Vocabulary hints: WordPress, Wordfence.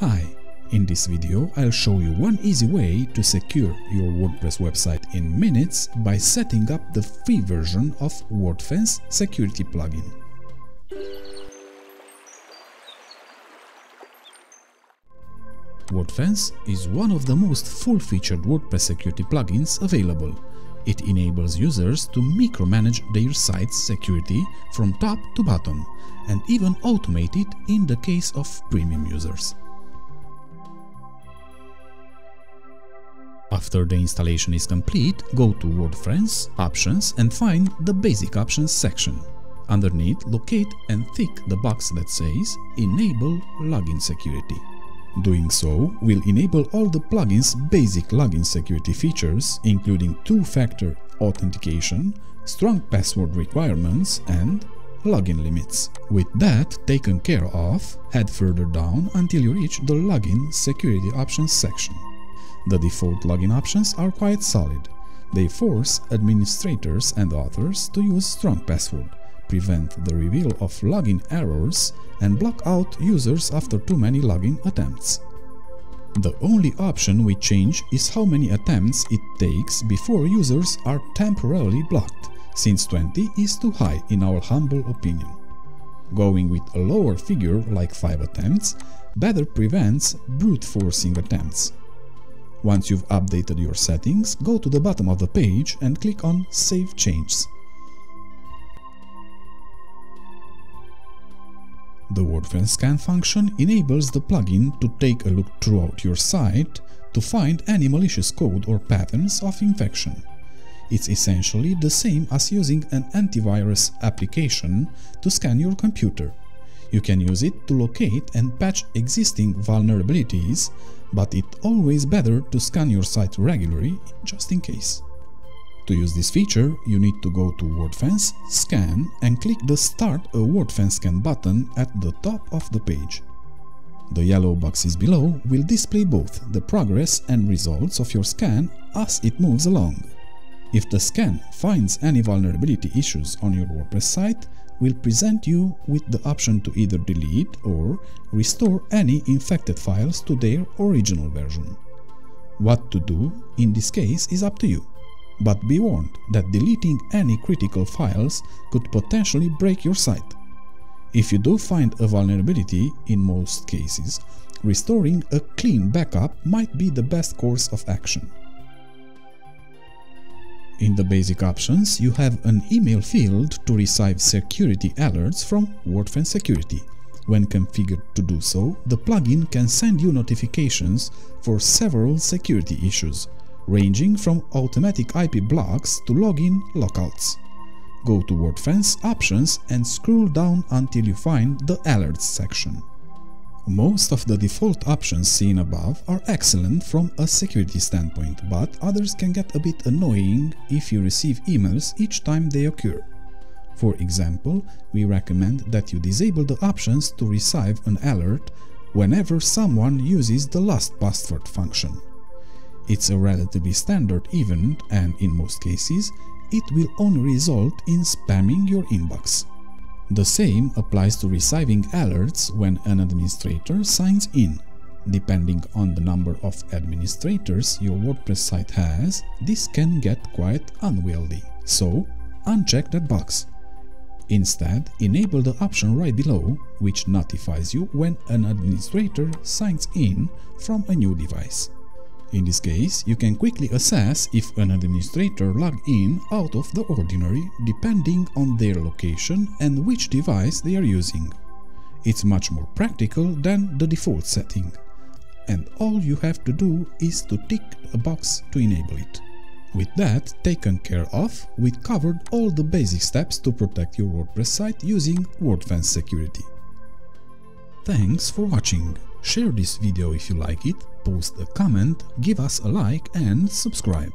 Hi, in this video I'll show you one easy way to secure your WordPress website in minutes by setting up the free version of Wordfence security plugin. Wordfence is one of the most full-featured WordPress security plugins available. It enables users to micromanage their site's security from top to bottom and even automate it in the case of premium users. After the installation is complete, go to Wordfence, Options and find the Basic Options section. Underneath, locate and tick the box that says Enable Login Security. Doing so will enable all the plugin's basic login security features, including two-factor authentication, strong password requirements and login limits. With that taken care of, head further down until you reach the Login Security Options section. The default login options are quite solid. They force administrators and authors to use strong password, prevent the reveal of login errors and block out users after too many login attempts. The only option we change is how many attempts it takes before users are temporarily blocked, since 20 is too high in our humble opinion. Going with a lower figure like 5 attempts better prevents brute forcing attempts. Once you've updated your settings, go to the bottom of the page and click on Save Changes. The Wordfence scan function enables the plugin to take a look throughout your site to find any malicious code or patterns of infection. It's essentially the same as using an antivirus application to scan your computer. You can use it to locate and patch existing vulnerabilities, but it's always better to scan your site regularly just in case. To use this feature, you need to go to Wordfence, Scan and click the Start a Wordfence Scan button at the top of the page. The yellow boxes below will display both the progress and results of your scan as it moves along. If the scan finds any vulnerability issues on your WordPress site, we'll present you with the option to either delete or restore any infected files to their original version. What to do in this case is up to you. But be warned that deleting any critical files could potentially break your site. If you do find a vulnerability, in most cases, restoring a clean backup might be the best course of action. In the Basic Options, you have an email field to receive security alerts from Wordfence Security. When configured to do so, the plugin can send you notifications for several security issues, ranging from automatic IP blocks to login lockouts. Go to Wordfence Options and scroll down until you find the Alerts section. Most of the default options seen above are excellent from a security standpoint, but others can get a bit annoying if you receive emails each time they occur. For example, we recommend that you disable the options to receive an alert whenever someone uses the last password function. It's a relatively standard event and, in most cases, it will only result in spamming your inbox. The same applies to receiving alerts when an administrator signs in. Depending on the number of administrators your WordPress site has, this can get quite unwieldy. So, uncheck that box. Instead, enable the option right below, which notifies you when an administrator signs in from a new device. In this case, you can quickly assess if an administrator logged in out of the ordinary, depending on their location and which device they are using. It's much more practical than the default setting, and all you have to do is to tick a box to enable it. With that taken care of, we've covered all the basic steps to protect your WordPress site using Wordfence Security. Thanks for watching. Share this video if you like it, post a comment, give us a like and subscribe.